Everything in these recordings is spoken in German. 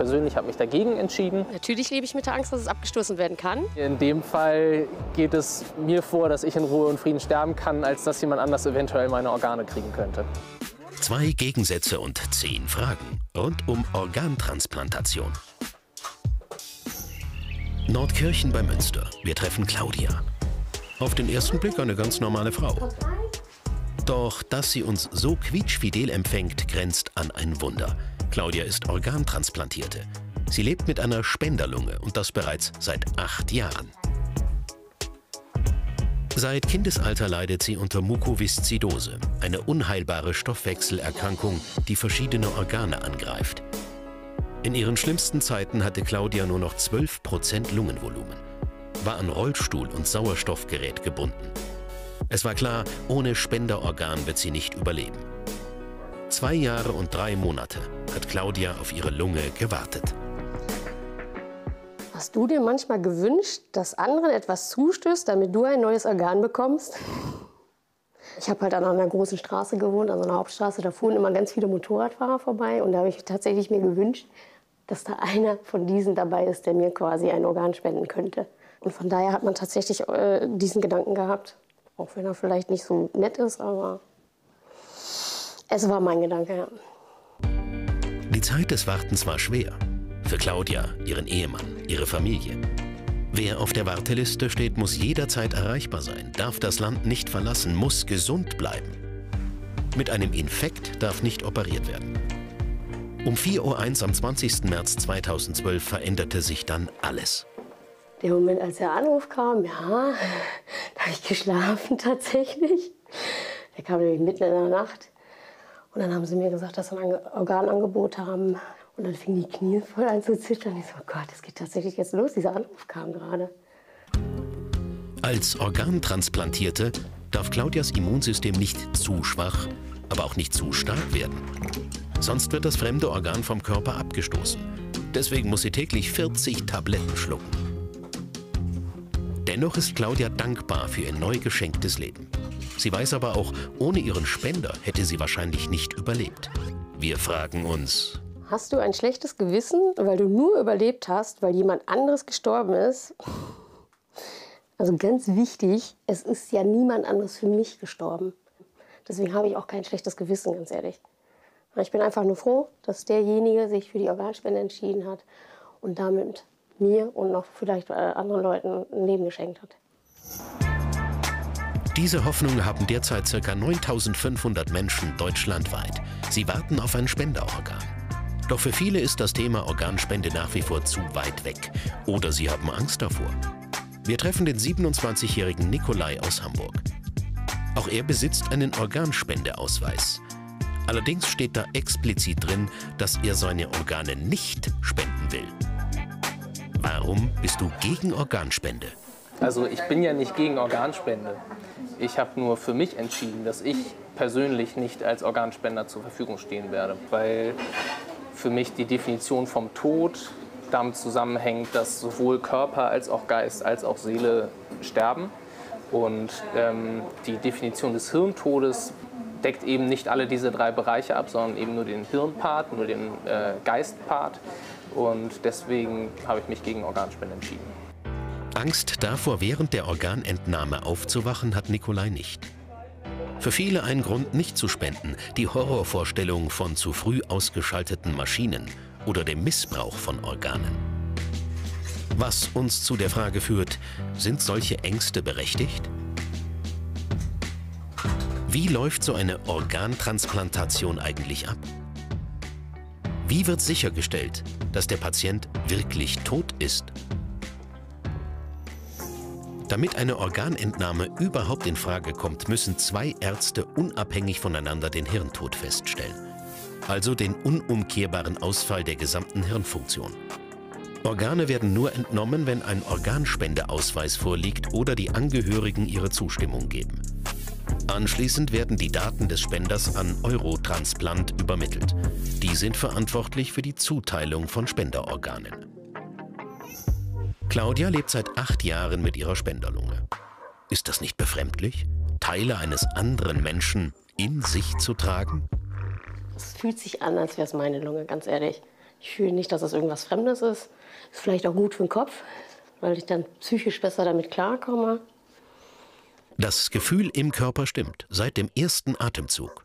persönlich habe mich dagegen entschieden. Natürlich lebe ich mit der Angst, dass es abgestoßen werden kann. In dem Fall geht es mir vor, dass ich in Ruhe und Frieden sterben kann, als dass jemand anders eventuell meine Organe kriegen könnte. 2 Gegensätze und 10 Fragen rund um Organtransplantation. Nordkirchen bei Münster. Wir treffen Claudia. Auf den ersten Blick eine ganz normale Frau. Doch dass sie uns so quietschfidel empfängt, grenzt an ein Wunder. Claudia ist Organtransplantierte. Sie lebt mit einer Spenderlunge und das bereits seit 8 Jahren. Seit Kindesalter leidet sie unter Mukoviszidose, eine unheilbare Stoffwechselerkrankung, die verschiedene Organe angreift. In ihren schlimmsten Zeiten hatte Claudia nur noch 12% Lungenvolumen, war an Rollstuhl und Sauerstoffgerät gebunden. Es war klar, ohne Spenderorgan wird sie nicht überleben. 2 Jahre und 3 Monate hat Claudia auf ihre Lunge gewartet. Hast du dir manchmal gewünscht, dass anderen etwas zustößt, damit du ein neues Organ bekommst? Ich habe halt an einer großen Straße gewohnt, an einer Hauptstraße. Da fuhren immer ganz viele Motorradfahrer vorbei. Und da habe ich tatsächlich mir gewünscht, dass da einer von diesen dabei ist, der mir quasi ein Organ spenden könnte. Und von daher hat man tatsächlich diesen Gedanken gehabt. Auch wenn er vielleicht nicht so nett ist, aber es war mein Gedanke, ja. Die Zeit des Wartens war schwer. Für Claudia, ihren Ehemann, ihre Familie. Wer auf der Warteliste steht, muss jederzeit erreichbar sein, darf das Land nicht verlassen, muss gesund bleiben. Mit einem Infekt darf nicht operiert werden. Um 4:01 Uhr am 20. März 2012 veränderte sich dann alles. Der Moment, als der Anruf kam, ja, da habe ich geschlafen tatsächlich. Der kam nämlich mitten in der Nacht. Und dann haben sie mir gesagt, dass sie ein Organangebot haben. Und dann fing die Knie voll an zu zittern. Ich so, oh Gott, es geht tatsächlich jetzt los. Dieser Anruf kam gerade. Als Organtransplantierte darf Claudias Immunsystem nicht zu schwach, aber auch nicht zu stark werden. Sonst wird das fremde Organ vom Körper abgestoßen. Deswegen muss sie täglich 40 Tabletten schlucken. Dennoch ist Claudia dankbar für ihr neu geschenktes Leben. Sie weiß aber auch, ohne ihren Spender hätte sie wahrscheinlich nicht überlebt. Wir fragen uns: Hast du ein schlechtes Gewissen, weil du nur überlebt hast, weil jemand anderes gestorben ist? Also ganz wichtig, es ist ja niemand anderes für mich gestorben. Deswegen habe ich auch kein schlechtes Gewissen, ganz ehrlich. Ich bin einfach nur froh, dass derjenige sich für die Organspende entschieden hat und damit mir und noch vielleicht anderen Leuten ein Leben geschenkt hat. Diese Hoffnung haben derzeit ca. 9.500 Menschen deutschlandweit. Sie warten auf ein Spenderorgan. Doch für viele ist das Thema Organspende nach wie vor zu weit weg. Oder sie haben Angst davor. Wir treffen den 27-jährigen Nikolai aus Hamburg. Auch er besitzt einen Organspendeausweis. Allerdings steht da explizit drin, dass er seine Organe nicht spenden will. Warum bist du gegen Organspende? Also ich bin ja nicht gegen Organspende. Ich habe nur für mich entschieden, dass ich persönlich nicht als Organspender zur Verfügung stehen werde, weil für mich die Definition vom Tod damit zusammenhängt, dass sowohl Körper als auch Geist als auch Seele sterben. Und die Definition des Hirntodes deckt eben nicht alle diese 3 Bereiche ab, sondern eben nur den Hirnpart, nur den Geistpart. Und deswegen habe ich mich gegen Organspende entschieden. Angst davor, während der Organentnahme aufzuwachen, hat Nikolai nicht. Für viele ein Grund, nicht zu spenden, die Horrorvorstellung von zu früh ausgeschalteten Maschinen oder dem Missbrauch von Organen. Was uns zu der Frage führt, sind solche Ängste berechtigt? Wie läuft so eine Organtransplantation eigentlich ab? Wie wird sichergestellt, dass der Patient wirklich tot ist? Damit eine Organentnahme überhaupt in Frage kommt, müssen 2 Ärzte unabhängig voneinander den Hirntod feststellen. Also den unumkehrbaren Ausfall der gesamten Hirnfunktion. Organe werden nur entnommen, wenn ein Organspendeausweis vorliegt oder die Angehörigen ihre Zustimmung geben. Anschließend werden die Daten des Spenders an Eurotransplant übermittelt. Die sind verantwortlich für die Zuteilung von Spenderorganen. Claudia lebt seit 8 Jahren mit ihrer Spenderlunge. Ist das nicht befremdlich, Teile eines anderen Menschen in sich zu tragen? Es fühlt sich an, als wäre es meine Lunge, ganz ehrlich. Ich fühle nicht, dass das irgendwas Fremdes ist. Ist vielleicht auch gut für den Kopf, weil ich dann psychisch besser damit klarkomme. Das Gefühl im Körper stimmt, seit dem ersten Atemzug.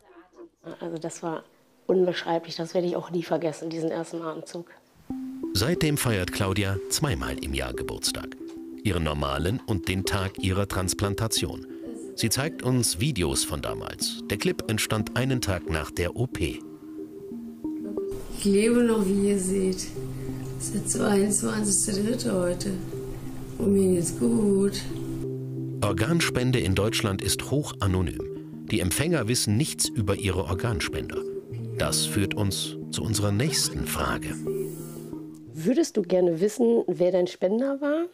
Also das war unbeschreiblich, das werde ich auch nie vergessen, diesen ersten Atemzug. Seitdem feiert Claudia zweimal im Jahr Geburtstag. Ihren normalen und den Tag ihrer Transplantation. Sie zeigt uns Videos von damals. Der Clip entstand einen Tag nach der OP. Ich lebe noch, wie ihr seht. Es ist der 22.3. heute. Und mir geht's gut. Organspende in Deutschland ist hoch anonym. Die Empfänger wissen nichts über ihre Organspender. Das führt uns zu unserer nächsten Frage. Würdest du gerne wissen, wer dein Spender war?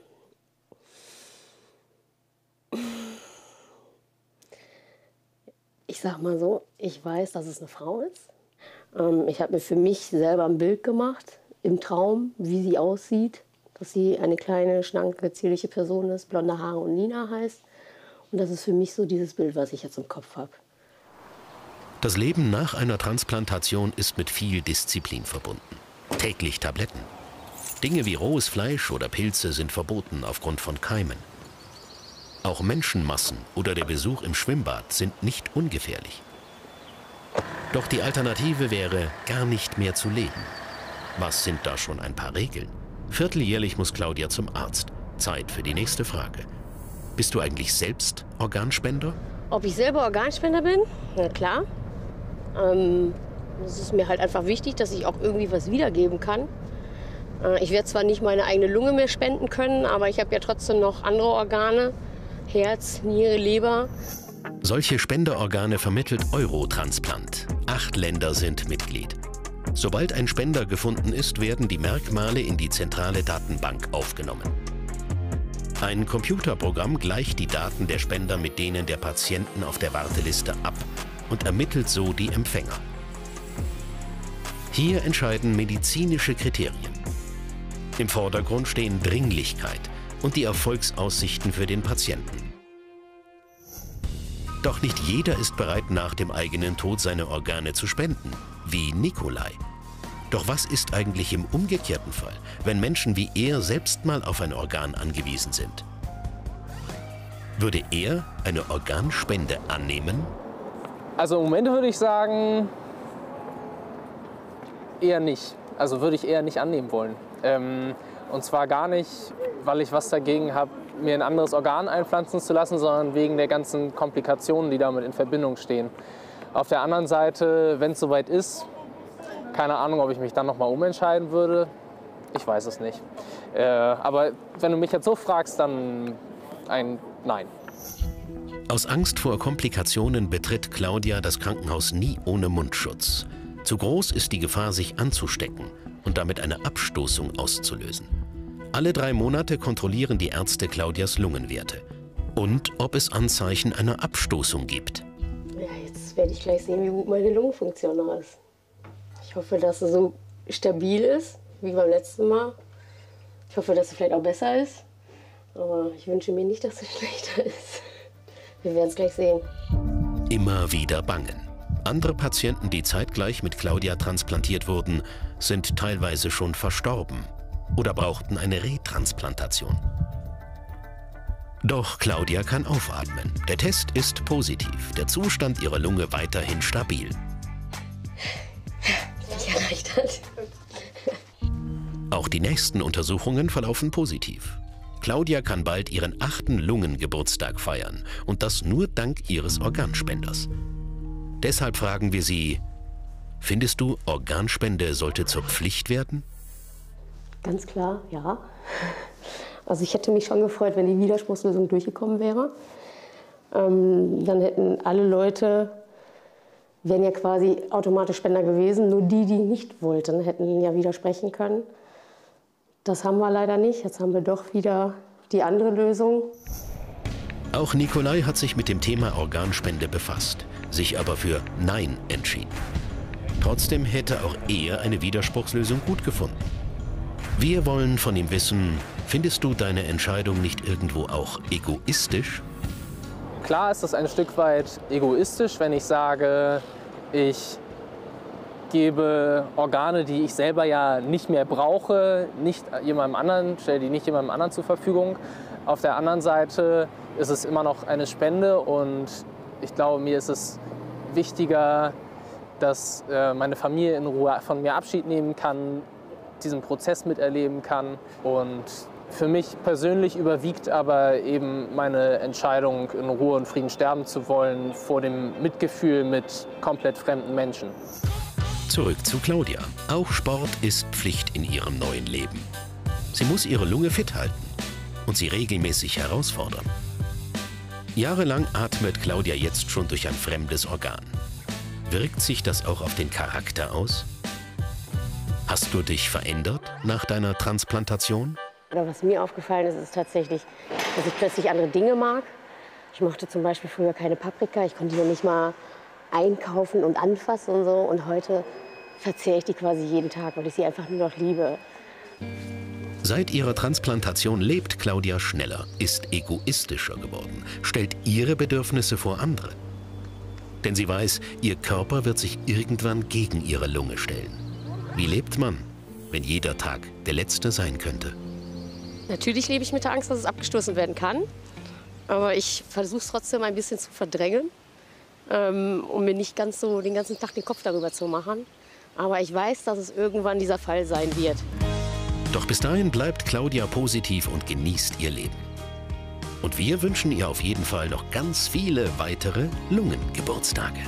Ich sag mal so, ich weiß, dass es eine Frau ist. Ich habe mir für mich selber ein Bild gemacht, im Traum, wie sie aussieht. Dass sie eine kleine, schlanke, zierliche Person ist, blonde Haare und Nina heißt. Und das ist für mich so dieses Bild, was ich jetzt im Kopf habe. Das Leben nach einer Transplantation ist mit viel Disziplin verbunden. Täglich Tabletten. Dinge wie rohes Fleisch oder Pilze sind verboten aufgrund von Keimen. Auch Menschenmassen oder der Besuch im Schwimmbad sind nicht ungefährlich. Doch die Alternative wäre, gar nicht mehr zu leben. Was sind da schon ein paar Regeln? Vierteljährlich muss Claudia zum Arzt. Zeit für die nächste Frage. Bist du eigentlich selbst Organspender? Ob ich selber Organspender bin? Na klar. Es ist mir halt einfach wichtig, dass ich auch irgendwie was wiedergeben kann. Ich werde zwar nicht meine eigene Lunge mehr spenden können, aber ich habe ja trotzdem noch andere Organe. Herz, Niere, Leber. Solche Spenderorgane vermittelt Eurotransplant. 8 Länder sind Mitglied. Sobald ein Spender gefunden ist, werden die Merkmale in die zentrale Datenbank aufgenommen. Ein Computerprogramm gleicht die Daten der Spender mit denen der Patienten auf der Warteliste ab und ermittelt so die Empfänger. Hier entscheiden medizinische Kriterien. Im Vordergrund stehen Dringlichkeit und die Erfolgsaussichten für den Patienten. Doch nicht jeder ist bereit, nach dem eigenen Tod seine Organe zu spenden, wie Nikolai. Doch was ist eigentlich im umgekehrten Fall, wenn Menschen wie er selbst mal auf ein Organ angewiesen sind? Würde er eine Organspende annehmen? Also im Moment würde ich sagen, eher nicht. Also würde ich eher nicht annehmen wollen. Und zwar gar nicht, weil ich was dagegen habe, mir ein anderes Organ einpflanzen zu lassen, sondern wegen der ganzen Komplikationen, die damit in Verbindung stehen. Auf der anderen Seite, wenn es soweit ist, keine Ahnung, ob ich mich dann nochmal umentscheiden würde, ich weiß es nicht. Aber wenn du mich jetzt so fragst, dann ein Nein. Aus Angst vor Komplikationen betritt Claudia das Krankenhaus nie ohne Mundschutz. Zu groß ist die Gefahr, sich anzustecken und damit eine Abstoßung auszulösen. Alle 3 Monate kontrollieren die Ärzte Claudias Lungenwerte und ob es Anzeichen einer Abstoßung gibt. Ja, jetzt werde ich gleich sehen, wie gut meine Lungenfunktion noch ist. Ich hoffe, dass sie so stabil ist wie beim letzten Mal. Ich hoffe, dass sie vielleicht auch besser ist. Aber ich wünsche mir nicht, dass sie schlechter ist. Wir werden es gleich sehen. Immer wieder bangen. Andere Patienten, die zeitgleich mit Claudia transplantiert wurden, sind teilweise schon verstorben oder brauchten eine Retransplantation. Doch Claudia kann aufatmen. Der Test ist positiv, der Zustand ihrer Lunge weiterhin stabil. Mich erleichtert. Auch die nächsten Untersuchungen verlaufen positiv. Claudia kann bald ihren 8. Lungengeburtstag feiern und das nur dank ihres Organspenders. Deshalb fragen wir sie, findest du, Organspende sollte zur Pflicht werden? Ganz klar, ja. Also ich hätte mich schon gefreut, wenn die Widerspruchslösung durchgekommen wäre. Dann hätten alle Leute, wären ja quasi automatisch Spender gewesen, nur die, die nicht wollten, hätten ja widersprechen können. Das haben wir leider nicht, jetzt haben wir doch wieder die andere Lösung. Auch Nikolai hat sich mit dem Thema Organspende befasst, sich aber für Nein entschieden. Trotzdem hätte auch er eine Widerspruchslösung gut gefunden. Wir wollen von ihm wissen, findest du deine Entscheidung nicht irgendwo auch egoistisch? Klar ist das ein Stück weit egoistisch, wenn ich sage, ich gebe Organe, die ich selber ja nicht mehr brauche, stelle die nicht jemandem anderen zur Verfügung. Auf der anderen Seite ist es immer noch eine Spende und ich glaube, mir ist es wichtiger, dass meine Familie in Ruhe von mir Abschied nehmen kann, diesen Prozess miterleben kann. Und für mich persönlich überwiegt aber eben meine Entscheidung, in Ruhe und Frieden sterben zu wollen, vor dem Mitgefühl mit komplett fremden Menschen. Zurück zu Claudia. Auch Sport ist Pflicht in ihrem neuen Leben. Sie muss ihre Lunge fit halten und sie regelmäßig herausfordern. Jahrelang atmet Claudia jetzt schon durch ein fremdes Organ. Wirkt sich das auch auf den Charakter aus? Hast du dich verändert nach deiner Transplantation? Oder was mir aufgefallen ist, ist tatsächlich, dass ich plötzlich andere Dinge mag. Ich mochte zum Beispiel früher keine Paprika. Ich konnte die nicht mal einkaufen und anfassen und so. Und heute verzehre ich die quasi jeden Tag, weil ich sie einfach nur noch liebe. Seit ihrer Transplantation lebt Claudia schneller, ist egoistischer geworden, stellt ihre Bedürfnisse vor andere. Denn sie weiß, ihr Körper wird sich irgendwann gegen ihre Lunge stellen. Wie lebt man, wenn jeder Tag der letzte sein könnte? Natürlich lebe ich mit der Angst, dass es abgestoßen werden kann. Aber ich versuche es trotzdem ein bisschen zu verdrängen, um mir nicht ganz so den ganzen Tag den Kopf darüber zu machen. Aber ich weiß, dass es irgendwann dieser Fall sein wird. Doch bis dahin bleibt Claudia positiv und genießt ihr Leben. Und wir wünschen ihr auf jeden Fall noch ganz viele weitere Lungengeburtstage.